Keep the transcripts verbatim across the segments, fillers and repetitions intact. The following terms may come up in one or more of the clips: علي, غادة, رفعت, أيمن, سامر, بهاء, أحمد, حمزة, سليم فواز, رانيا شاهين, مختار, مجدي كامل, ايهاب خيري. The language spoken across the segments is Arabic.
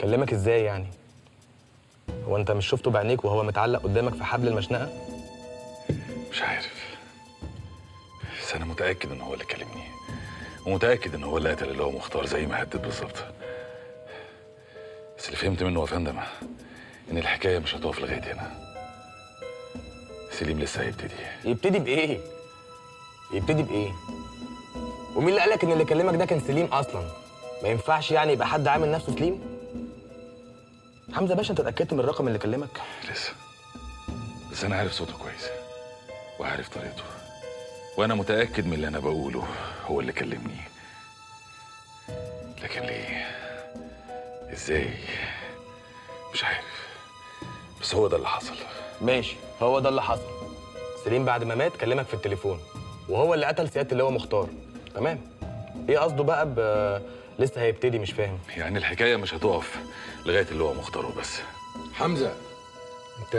كلمك ازاي يعني؟ هو انت مش شفته بعينيك وهو متعلق قدامك في حبل المشنقه؟ مش عارف، بس انا متاكد ان هو اللي كلمني، ومتاكد ان هو اللي قتل اللي هو مختار زي ما هدد بالظبط. بس اللي فهمت منه يا فندم ان الحكايه مش هتقف لغايه هنا. سليم لسه هيبتدي. يبتدي بايه؟ يبتدي بايه؟ ومين اللي قالك ان اللي كلمك ده كان سليم اصلا؟ ما ينفعش يعني يبقى حد عامل نفسه سليم؟ حمزة باشا، انت اتأكدت من الرقم اللي كلمك؟ لسه، بس انا عارف صوته كويس وعارف طريقته، وانا متأكد من اللي انا بقوله هو اللي كلمني. لكن ليه؟ ازاي؟ مش عارف، بس هو ده اللي حصل. ماشي، هو ده اللي حصل. سليم بعد ما مات كلمك في التليفون، وهو اللي قتل سيادة اللي هو مختار. تمام. ايه قصده بقى ب لسه هيبتدي؟ مش فاهم يعني. الحكايه مش هتقف لغايه اللي هو مختاره بس. حمزه، انت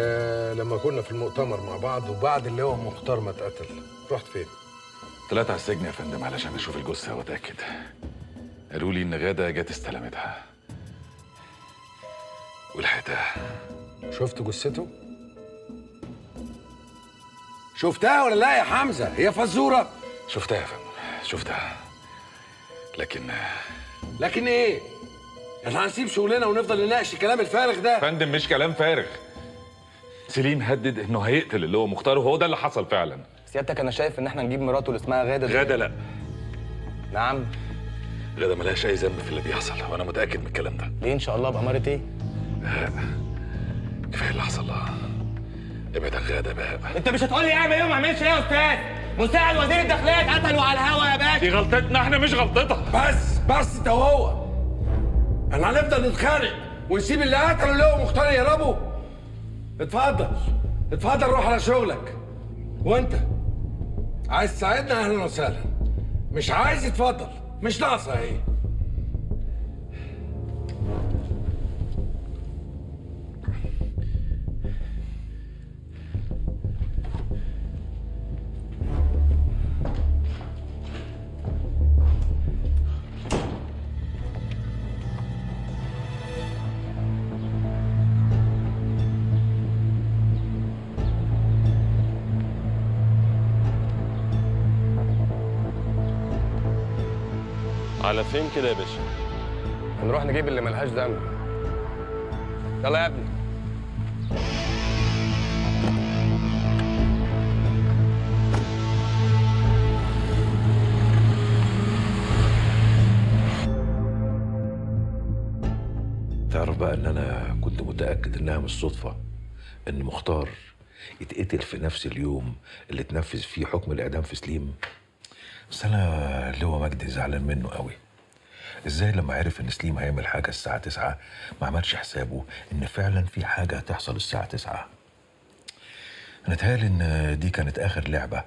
لما كنا في المؤتمر مع بعض وبعد اللي هو مختار ما اتقتل رحت فين؟ طلعت على السجن يا فندم علشان اشوف الجثه واتاكد. قالوا لي ان غاده جت استلمتها ولحقتها. شفت جثته؟ شفتها ولا لا يا حمزه؟ هي فزوره. شفتها يا فندم، شفتها. لكن لكن ايه؟ احنا هنسيب شغلنا ونفضل نناقش الكلام الفارغ ده؟ فندم مش كلام فارغ. سليم هدد انه هيقتل اللي هو مختار، وهو ده اللي حصل فعلا. سيادتك انا شايف ان احنا نجيب مراته اللي اسمها غاده. غاده لا. نعم؟ غاده ملهاش اي ذنب في اللي بيحصل، وانا متاكد من الكلام ده. ليه ان شاء الله؟ بأمارة ايه؟ بهاء. كفايه اللي حصل لها. ابعد عن غاده بهاء. انت مش هتقول لي اعمل ايه وما اعملش ايه يا استاذ؟ مساعد وزير الداخليه اتقتلوا على الهوا يا باشا. دي غلطتنا احنا مش غلطتها. بس بس ده هو. احنا هنفضل نتخانق ونسيب اللي قتلوا اللي هو مختار يهربوا؟ اتفضل اتفضل روح على شغلك. وانت عايز تساعدنا اهلا وسهلا، مش عايز اتفضل، مش ناقصه اهي. على فين كده يا باشا؟ هنروح نجيب اللي ملهاش ذنب. يلا يا ابني. تعرف بقى ان انا كنت متاكد انها مش صدفه ان مختار يتقتل في نفس اليوم اللي اتنفذ فيه حكم الاعدام في سليم. بس انا اللي هو مجدي زعلان منه قوي. ازاي لما عرف ان سليم هيعمل حاجه الساعه تسعة ما عملش حسابه ان فعلا في حاجه هتحصل الساعه تسعة؟ انا اتهيألي ان دي كانت اخر لعبه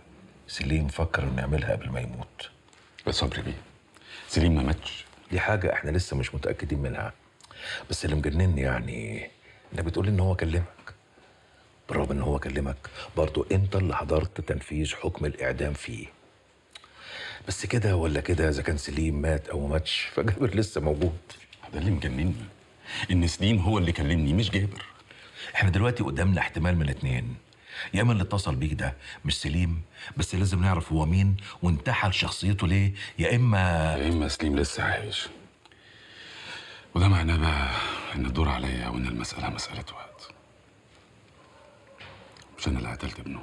سليم فكر انه يعملها قبل ما يموت. يا صبري بيه، سليم ما ماتش. دي حاجه احنا لسه مش متاكدين منها، بس اللي مجنني يعني انك بتقول ان هو كلمك. بالرغم ان هو كلمك برضه انت اللي حضرت تنفيذ حكم الاعدام فيه. بس كده ولا كده اذا كان سليم مات او ما ماتش فجابر لسه موجود. ده اللي مجنني، ان سليم هو اللي كلمني مش جابر. احنا دلوقتي قدامنا احتمال من اتنين، يا اما اللي اتصل بيك ده مش سليم بس لازم نعرف هو مين وانتحل شخصيته ليه، يا اما يا اما سليم لسه عايش، وده معناه بقى ان الدور عليا وان المساله مساله وقت. مش انا اللي قتلت ابنه.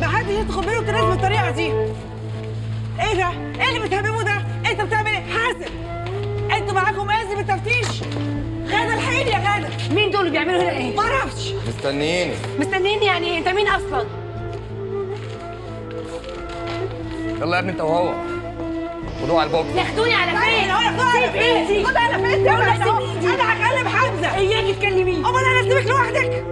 ما حدش يدخل منه التناس بالطريقه دي. ايه ده؟ ايه اللي بتهممه ده؟ انت بتعمل ايه؟ حاسب، انتوا معاكم اذن في التفتيش. غاده الحقيني يا غاده. مين دول اللي بيعملوا هنا ايه؟ ما اعرفش. مستنيين. مستنيين يعني ايه؟ انت مين اصلا؟ يلا يا ابني انت وهو. خدوه على البوكس. ياخدوني على فين؟ ياخدوها على فين؟ خدها على فين؟ انا هكلم حمزه. اياكي تكلميه. امال انا اسيبك لوحدك؟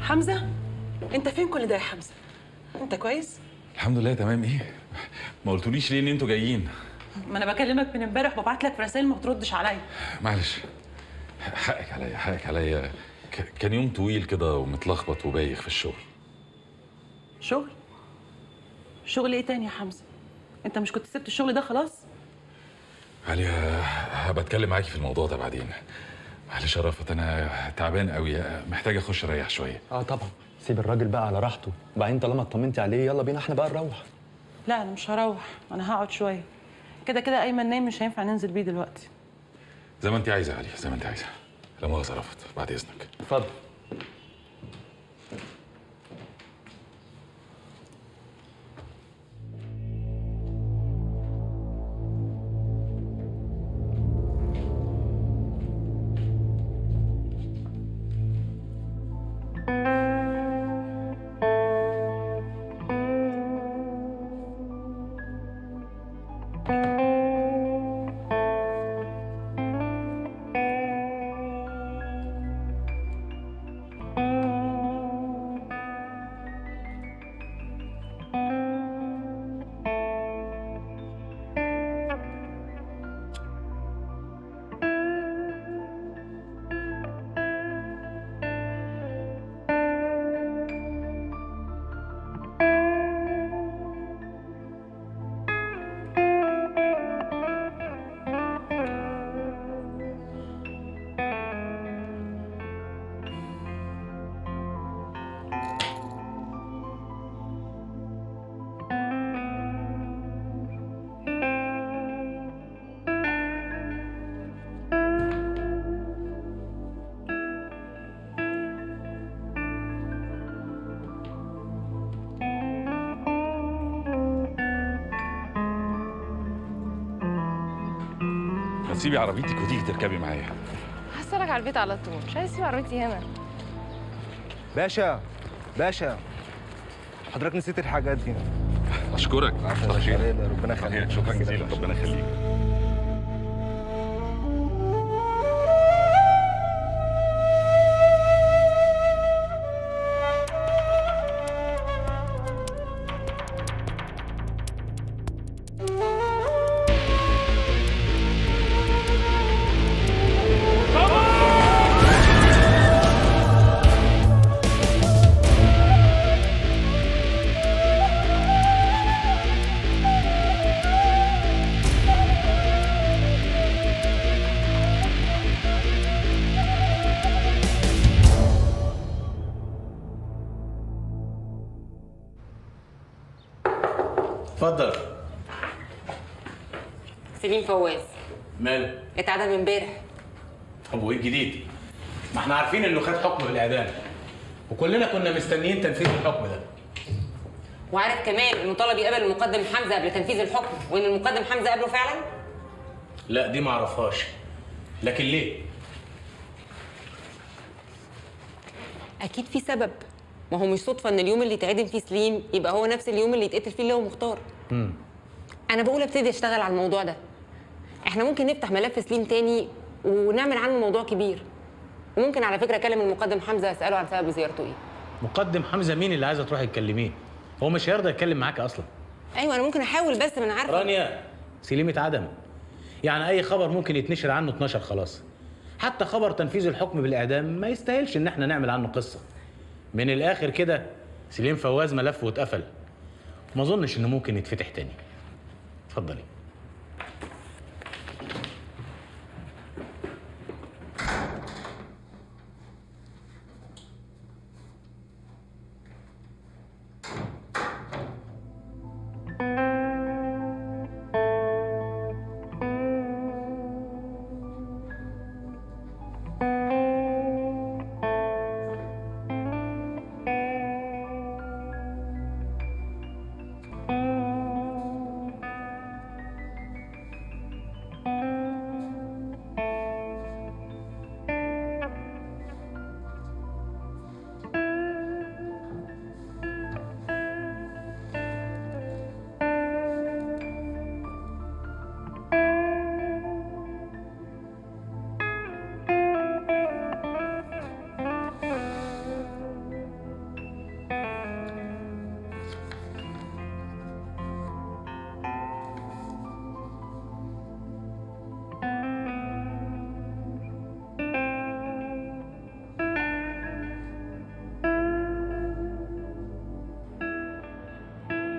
حمزة، أنت فين كل ده يا حمزة؟ انت كويس؟ الحمد لله تمام. ايه ما قلتوليش ليه ان انتوا جايين؟ ما انا بكلمك من امبارح وببعت لك رسائل ما بتردش عليا. معلش حقك عليا حقك عليا، كان يوم طويل كده ومتلخبط وبايخ في الشغل. شغل؟ شغل ايه تاني يا حمزة؟ انت مش كنت سبت الشغل ده خلاص؟ علي هبقى اتكلم معاكي في الموضوع ده بعدين. معلش يا رفعت انا تعبان قوي، محتاج اخش اريح شويه. اه طبعا سيب الراجل بقى على راحته، وبعدين طالما اطمنتي عليه يلا بينا احنا بقى نروح. لا انا مش هروح، انا هقعد شويه كده كده. ايمن نايم مش هينفع ننزل بيه دلوقتي. زي ما انت عايزه يا علي، زي ما انت عايزه. لا مؤاخذه رفعت، بعد اذنك. اتفضل. سيبي عربيتك وتيجي تركبي معايا. هوصلك على البيت على طول، مش عايز تسيب عربيتي هنا. باشا باشا حضرتك نسيت الحاجات دي. اشكرك كتر خير، ربنا يخليك. شكرا جزيلا، ربنا يخليك. اتفضل. سليم فواز ماله؟ اتعدم امبارح. طب وايه الجديد؟ ما احنا عارفين انه خد حكم بالاعدام وكلنا كنا مستنيين تنفيذ الحكم ده. وعارف كمان انه طلب يقابل المقدم حمزة قبل تنفيذ الحكم، وان المقدم حمزة قابله فعلا؟ لا دي ما اعرفهاش، لكن ليه؟ اكيد في سبب، ما هو مش صدفه ان اليوم اللي يتعدم فيه سليم يبقى هو نفس اليوم اللي يتقتل فيه اللي هو مختار. امم انا بقول ابتدي اشتغل على الموضوع ده. احنا ممكن نفتح ملف سليم تاني ونعمل عنه موضوع كبير. وممكن على فكره اكلم المقدم حمزه اساله عن سبب زيارته ايه. مقدم حمزه مين اللي عايزه تروحي تكلميه؟ هو مش هيرضى يتكلم معاك اصلا. ايوه انا ممكن احاول بس ما انا عارفه رانيا سليم اتعدم، يعني اي خبر ممكن يتنشر عنه اتنشر خلاص. حتى خبر تنفيذ الحكم بالاعدام ما يستاهلش ان احنا نعمل عنه قصه. من الاخر كده سليم فواز ملفه واتقفل، ما اظنش انه ممكن يتفتح تاني. اتفضلي.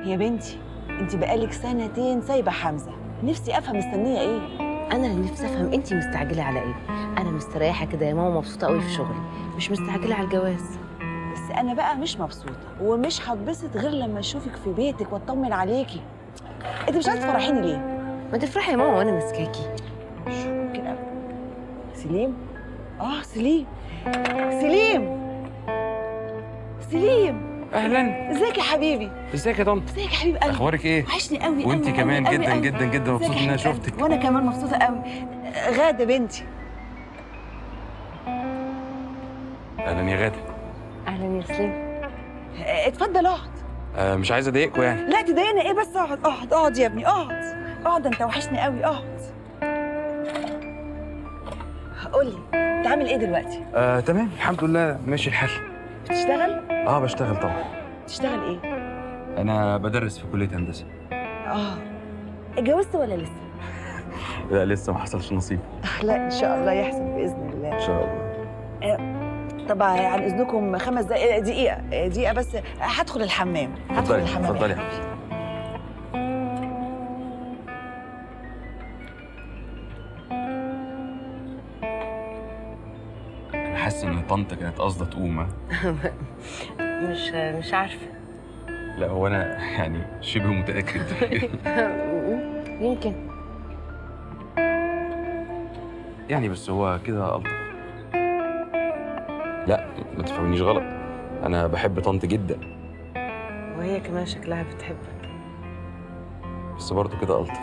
يا بنتي انت بقالك سنتين سايبه حمزه، نفسي افهم مستنيه ايه. انا اللي نفسي افهم انت مستعجله على ايه. انا مستريحه كده يا ماما، مبسوطه قوي في شغلي، مش مستعجله على الجواز. بس انا بقى مش مبسوطه ومش هتبسط غير لما اشوفك في بيتك واطمن عليكي. انت مش عايزه تفرحيني ليه؟ ما تفرحي يا ماما وانا ماسكاكي. شو كده سليم؟ اه سليم سليم سليم، اهلا. ازيك يا حبيبي؟ ازيك يا طنط؟ ازيك يا حبيب قلبي؟ اخبارك ايه؟ وحشني قوي قوي. وانت كمان جدا جدا جدا مبسوطه ان انا شفتك. وانا كمان مبسوطه قوي. غاده بنتي. اهلا يا غاده. اهلا يا سليم. اتفضل اقعد. أه مش عايزه اضايقكم يعني. لا تضايقنا ايه بس، اقعد اقعد اقعد يا ابني اقعد اقعد، انت وحشني قوي اقعد. قول لي انت عامل ايه دلوقتي؟ آه، تمام الحمد لله ماشي الحال. بتشتغل؟ اه بشتغل طبعا. بتشتغل ايه؟ انا بدرس في كليه هندسه. اه اتجوزت ولا لسه؟ لا لسه ما حصلش نصيب. لا ان شاء الله يحصل باذن الله. ان شاء الله. آه. طب عن اذنكم خمس دقائق دقيقه دقيقه بس هدخل الحمام. هدخل الحمام. اتفضلي يا حبيبي. حاسس ان طنطا كانت قصده تقوم. مش مش عارفه. لا هو انا يعني شبه متاكد. يمكن يعني، بس هو كده الطف. لا ما تفهمنيش غلط، انا بحب طنط جدا وهي كمان شكلها بتحبك، بس برضه كده الطف.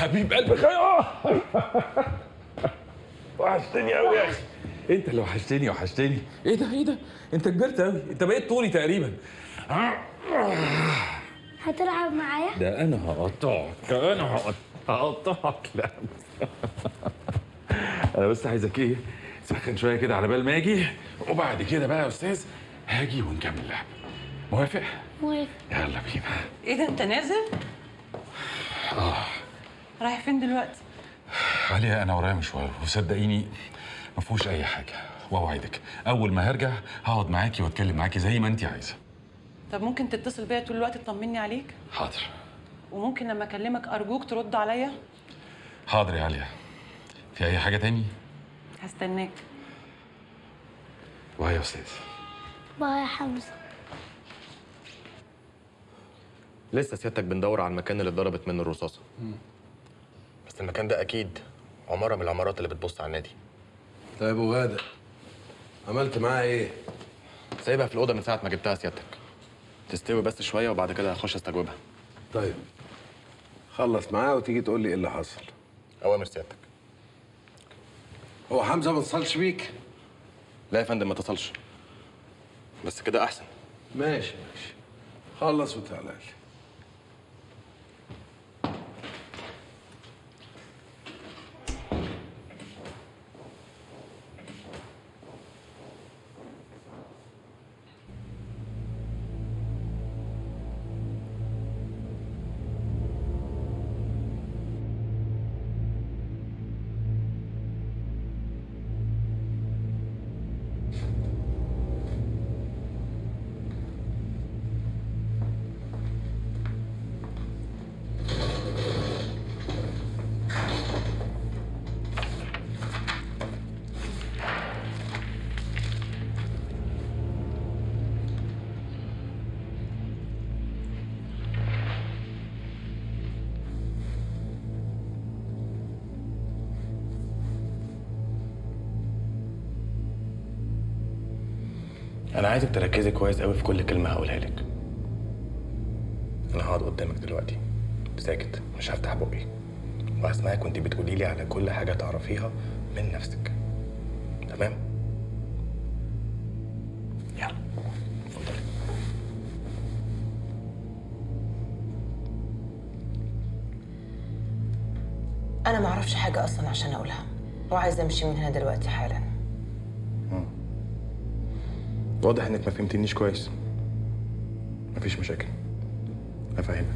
حبيب قلبك اه وحشتني قوي يا اخي. انت اللي وحشتني وحشتني. ايه ده ايه ده؟ انت كبرت قوي، انت بقيت طولي تقريبا. هتلعب معايا؟ ده انا هقطعك، انا هقطعك. لا انا بس عايزك ايه، تسخن شويه كده على بال ما اجي، وبعد كده بقى يا استاذ هاجي ونكمل اللعب. موافق؟ موافق. يلا بينا. ايه ده انت نازل؟ اه. رايح فين دلوقتي؟ عليا انا ورايا مشوار، وصدقيني ما فيهوش اي حاجه، واوعدك اول ما هرجع هقعد معاكي واتكلم معاكي زي ما انت عايزه. طب ممكن تتصل بيا طول الوقت تطمني عليك؟ حاضر. وممكن لما اكلمك ارجوك ترد عليا؟ حاضر يا عليا. في اي حاجه تاني؟ هستناك. باي يا استاذ. باي يا حمزه. لسه سيادتك بندور على المكان اللي اتضربت منه الرصاصه. م. المكان ده اكيد عماره من العمارات اللي بتبص على النادي. طيب وغاده عملت معاها ايه؟ سايبها في الاوضه من ساعه ما جبتها سيادتك، تستوي بس شويه وبعد كده هخش استجوبها. طيب خلص معاها وتيجي تقول لي ايه اللي حصل. اوامر سيادتك. هو حمزه ما اتصلش بيك؟ لا يا فندم ما اتصلش، بس كده احسن. ماشي ماشي، خلص وتعالى لي. انا عايزك تركزي كويس قوي في كل كلمه هقولها لك. انا هقعد قدامك دلوقتي ساكت، مش هفتح بقي، وهسمعك وانت بتقولي لي على كل حاجه تعرفيها من نفسك، تمام؟ يلا اتفضلي. انا ما اعرفش حاجه اصلا عشان اقولها، وعايزه امشي من هنا دلوقتي حالا. امم واضح انك ما فهمتنيش كويس. مفيش مشاكل، هفهمك.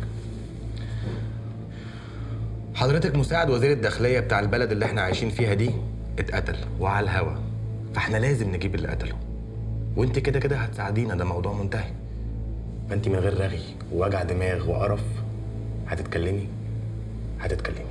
حضرتك مساعد وزير الداخلية بتاع البلد اللي احنا عايشين فيها دي اتقتل وعلى الهوا، فاحنا لازم نجيب اللي قتله، وانت كده كده هتساعدينا، ده موضوع منتهي. فانت من غير رغي ووجع دماغ وقرف هتتكلمي هتتكلمي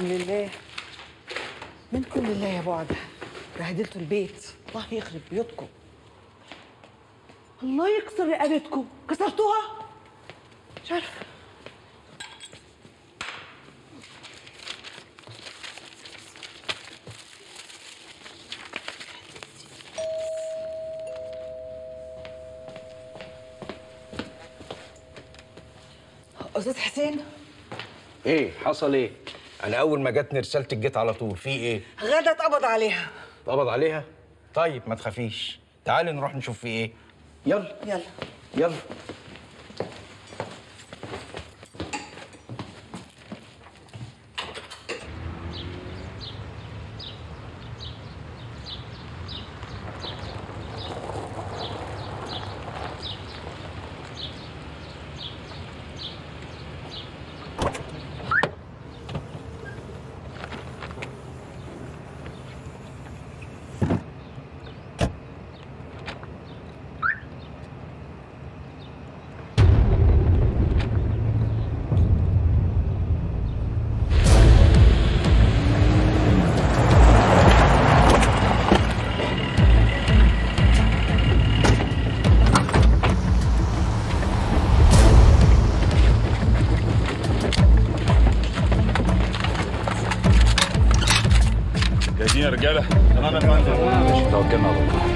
لله. منكم لله يا بعدة، بهدلتوا البيت، الله يخرب بيوتكم، الله يكسر رقبتكم، كسرتوها؟ مش عارفه. أستاذ حسين، إيه حصل إيه؟ أنا أول ما جاتني رسالتك جيت على طول، في إيه؟ غادة اتقبض عليها. اتقبض عليها؟ طيب ما تخافيش، تعالي نروح نشوف في إيه. يلا يلا يلا. يا رجاله انا مش توكلنا على الله.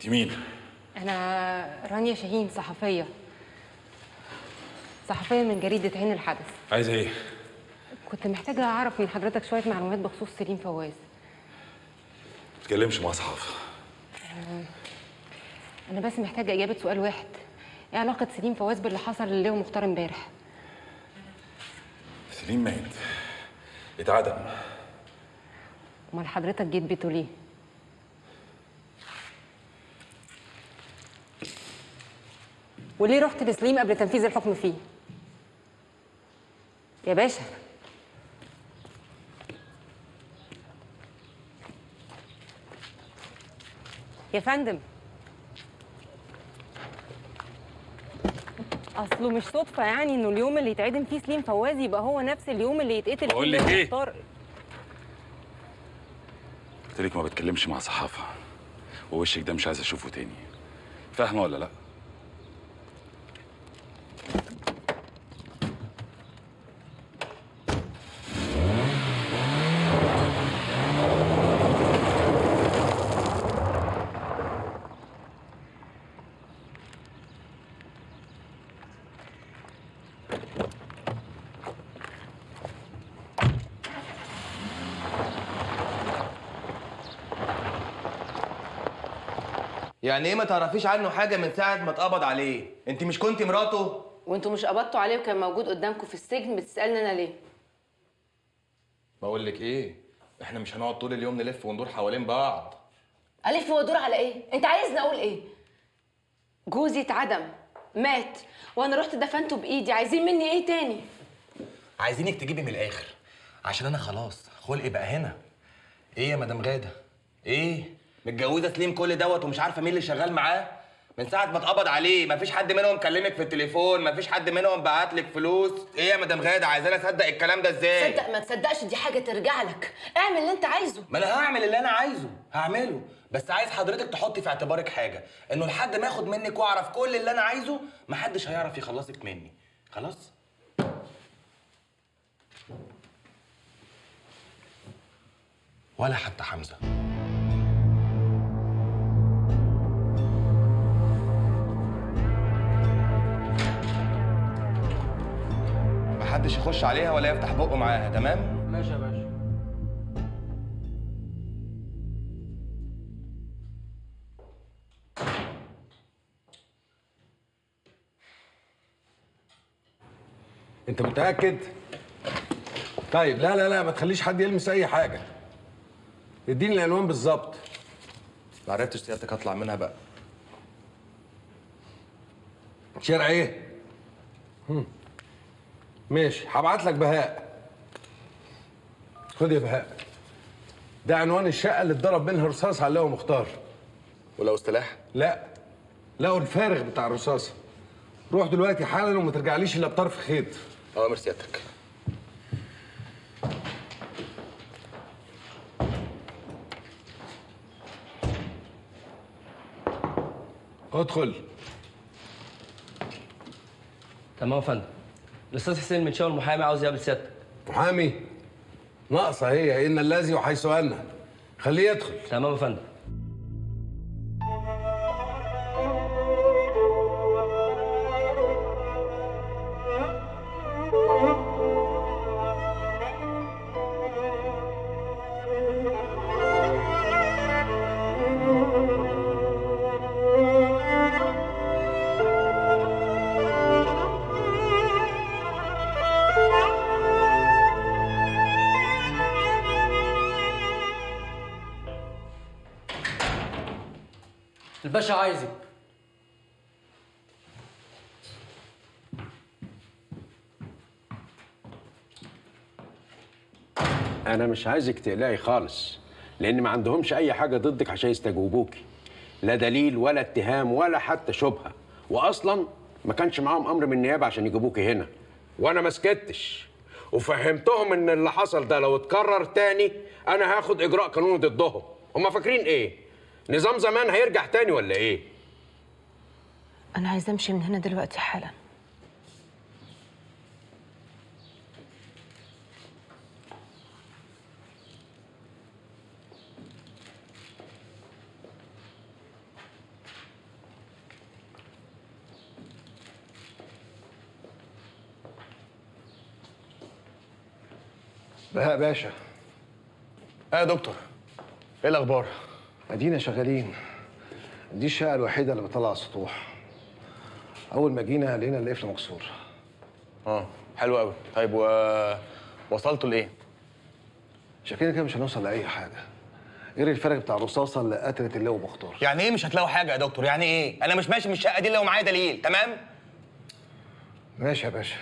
انت مين؟ انا رانيا شاهين، صحفيه صحفيه من جريده عين الحدث. عايزه ايه؟ كنت محتاجه اعرف من حضرتك شويه معلومات بخصوص سليم فواز. ما تتكلمش مع صحافه. انا بس محتاجه اجابه سؤال واحد، ايه علاقه سليم فواز باللي حصل للي ومختار امبارح؟ سليم مات، اتعدم. امال حضرتك جيت بيته ليه؟ وليه رحت لسليم قبل تنفيذ الحكم فيه؟ يا باشا يا فندم، اصله مش صدفه يعني انه اليوم اللي يتعدم فيه سليم فواز يبقى هو نفس اليوم اللي يتقتل فيه. بقول لك ايه؟ قلت لك ما بتكلمش مع صحافه، ووشك ده مش عايز اشوفه تاني، فاهمه ولا لا؟ يعني ايه ما تعرفيش عنه حاجه من ساعه ما اتقبض عليه؟ انت مش كنت مراته؟ وانتوا مش قبضتوا عليه وكان موجود قدامكم في السجن، بتسالني انا ليه؟ بقول لك ايه، احنا مش هنقعد طول اليوم نلف وندور حوالين بعض. الف وادور على ايه؟ انت عايزني اقول ايه؟ جوزي اتعدم، مات، وانا رحت دفنته بايدي، عايزين مني ايه تاني؟ عايزينك تجيبي من الاخر، عشان انا خلاص خلقي بقى هنا. ايه يا مدام غاده؟ ايه؟ متجوزه سليم كل دوت ومش عارفه مين اللي شغال معاه من ساعه ما اتقبض عليه، مفيش حد منهم كلمك في التليفون، مفيش حد منهم بعت لك فلوس. ايه يا مدام غاده، عايزاني اصدق الكلام ده ازاي؟ صدق ما تصدقش دي حاجه ترجع لك، اعمل اللي انت عايزه. ما انا هعمل اللي انا عايزه، هعمله، بس عايز حضرتك تحطي في اعتبارك حاجه، انه لحد ما اخد منك واعرف كل اللي انا عايزه محدش هيعرف يخلصك مني، خلاص؟ ولا حتى حمزه. محدش يخش عليها ولا يفتح بقه معاها، تمام؟ ماشي يا باشا. أنت متأكد؟ طيب لا لا لا ما تخليش حد يلمس أي حاجة. اديني الألوان بالظبط. ما عرفتش سيادتك هطلع منها بقى. شارع إيه؟ هم. ماشي، هبعت لك بهاء. خد يا بهاء، ده عنوان الشقه اللي اتضرب منها رصاص على اللي هو مختار. ولو سلاح؟ لا، لقوا الفارغ بتاع الرصاصه. روح دلوقتي حالا وما ترجعليش الا بطرف خيط. اوامر سيادتك. ادخل. تمام يا فندم. الاستاذ حسين من شاول المحامي عاوز يقابل سيادتك. محامي؟ ناقصه هي، ان الذي وحيث ان. خليه يدخل. تمام يا فندم. الباشا عايزك. أنا مش عايزك تقلقي خالص، لأن ما عندهمش أي حاجة ضدك عشان يستجوبوكي، لا دليل ولا اتهام ولا حتى شبهة، وأصلاً ما كانش معاهم أمر من النيابة عشان يجيبوكي هنا، وأنا ما سكتش، وفهمتهم إن اللي حصل ده لو اتكرر تاني أنا هاخد إجراء قانوني ضدهم، هما فاكرين إيه؟ نظام زمان هيرجع تاني ولا ايه؟ أنا عايزة أمشي من هنا دلوقتي حالا. بهاء باشا. اه يا دكتور، ايه الاخبار؟ ادينا شغالين. دي الشقه الوحيده اللي بتطلع على السطوح. اول ما جينا لقينا القفل مكسور. اه حلو قوي. طيب و وصلتوا لايه؟ شكلنا كده مش هنوصل لاي حاجه غير الفرق بتاع الرصاصه اللي قتلت اللواء مختار. يعني ايه مش هتلاقوا حاجه يا دكتور؟ يعني ايه؟ انا مش ماشي من الشقه دي الا ومعايا دليل. تمام ماشي يا باشا.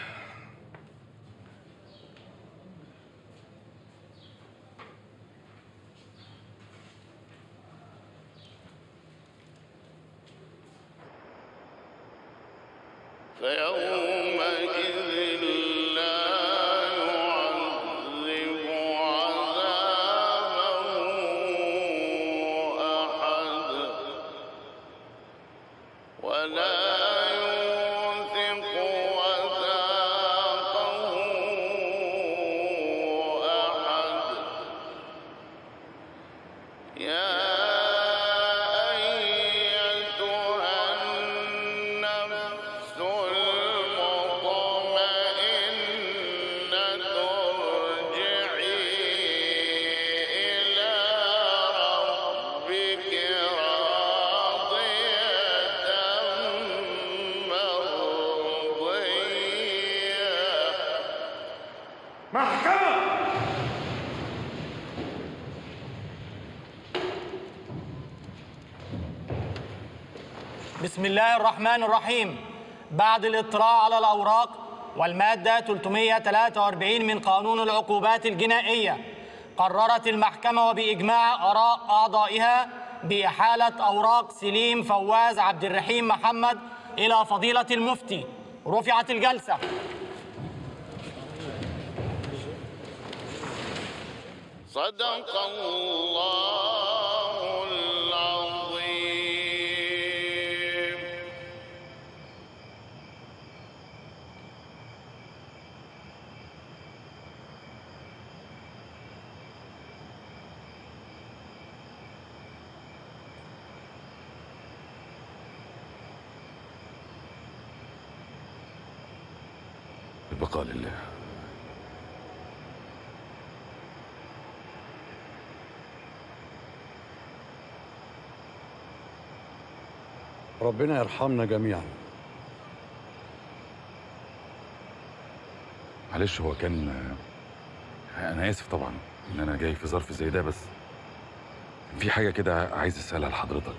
فيومئذ لا يعذب عذابه أحد ولا يوثق وثاقه أحد. يا بسم الله الرحمن الرحيم. بعد الاطلاع على الأوراق والمادة ثلاثمائة وثلاثة وأربعين من قانون العقوبات الجنائية، قررت المحكمة وبإجماع آراء أعضائها بإحالة أوراق سليم فواز عبد الرحيم محمد إلى فضيلة المفتي. رفعت الجلسة. صدق الله. البقاء لله. ربنا يرحمنا جميعا. معلش، هو كان انا اسف طبعا ان انا جاي في ظرف زي ده، بس في حاجه كده عايز اسالها لحضرتك.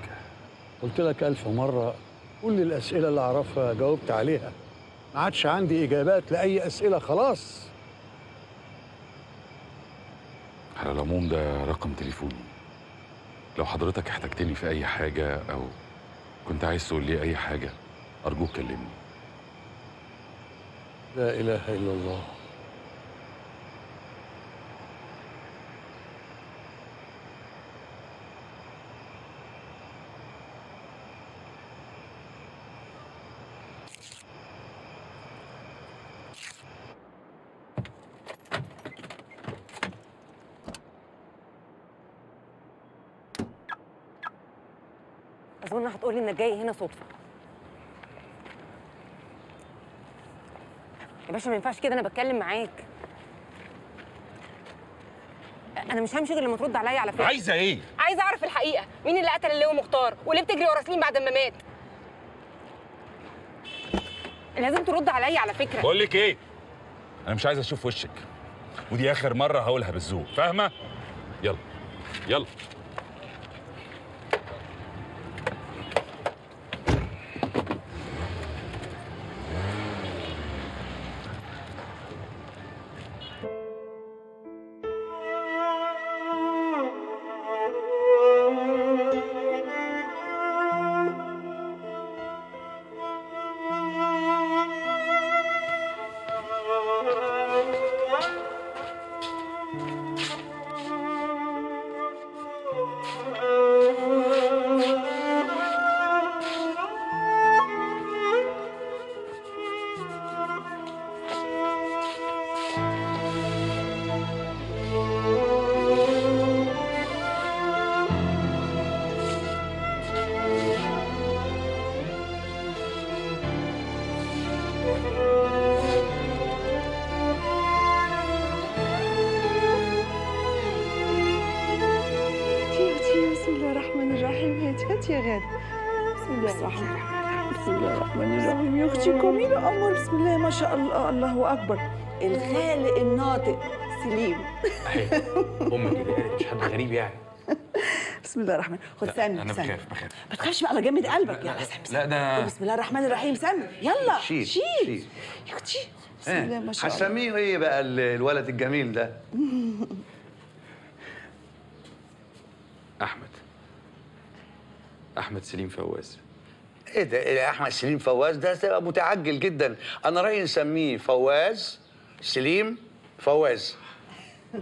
قلت لك الف مره كل الاسئله اللي اعرفها جاوبت عليها، ما عادش عندي إجابات لأي أسئلة خلاص. على العموم ده رقم تليفوني، لو حضرتك احتجتني في أي حاجة أو كنت عايز تقول لي أي حاجة أرجوك كلمني. لا إله إلا الله. أظن هتقولي إنك جاي هنا صدفة. يا باشا ما ينفعش كده، أنا بتكلم معاك. أنا مش همشي غير لما ترد عليا. على فكرة عايزة إيه؟ عايزة أعرف الحقيقة، مين اللي قتل اللواء مختار؟ وليه بتجري ورا سليم بعد ما مات؟ لازم ترد عليا. على فكرة بقول لك إيه؟ أنا مش عايزة أشوف وشك، ودي آخر مرة هقولها بالذوق، فاهمة؟ يلا يلا. بنتي يا غادة. بسم الله الرحمن الرحيم. بسم الله الرحمن الرحيم يا اختي جميلة قمر. بسم الله ما شاء الله الله اكبر. الخالق الناطق سليم. ايوه امك اللي قالت مش حد غريب يعني. بسم الله الرحمن. خد سامر. انا بخاف بخاف. ما تخافش بقى، جامد قلبك. يلا سامر. لا ده بسم الله الرحمن الرحيم. سامر يلا شيل شيل يا اختي. بسم الله ما شاء الله. هسميه ايه بقى الولد الجميل ده؟ أحمد. أحمد سليم فواز. إيه ده؟ إيه أحمد سليم فواز ده؟ ده متعجل جدا، أنا رأيي نسميه فواز سليم فواز.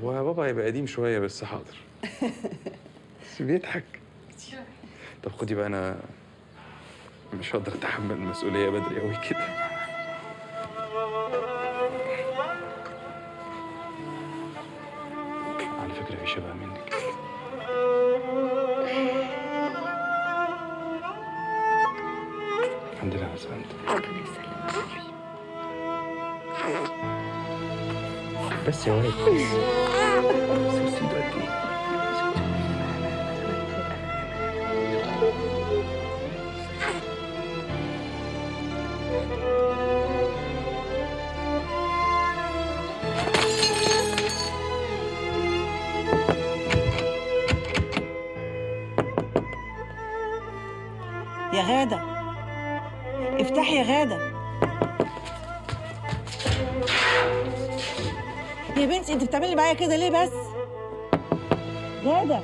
وبابا هيبقى قديم شوية بس حاضر. بس بيضحك. طب خدي بقى، أنا مش هقدر أتحمل المسؤولية بدري أوي كده. على فكرة في شبه منك. الحمد لله. حسنت. ربنا يسلمك. بس يا ولد بس. بس انتوا قد ايه؟ يا غادة افتحي يا غادة. يا بنتي انت بتعملي معايا كده ليه بس؟ غادة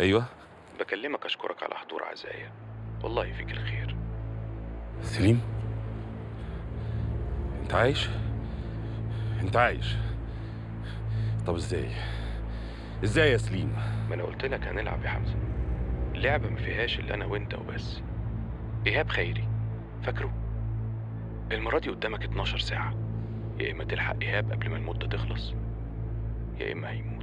ايوه بكلمك اشكرك على حضور عزايا، والله فيك الخير. سليم انت عايش؟ انت عايش؟ طب ازاي؟ ازاي يا سليم؟ ما انا قلت لك هنلعب يا حمزة، اللعبه ما فيهاش الا انا وانت وبس. ايهاب خيري فاكره؟ المره دي قدامك اتناشر ساعه، يا اما تلحق ايهاب قبل ما المده تخلص يا اما هيموت.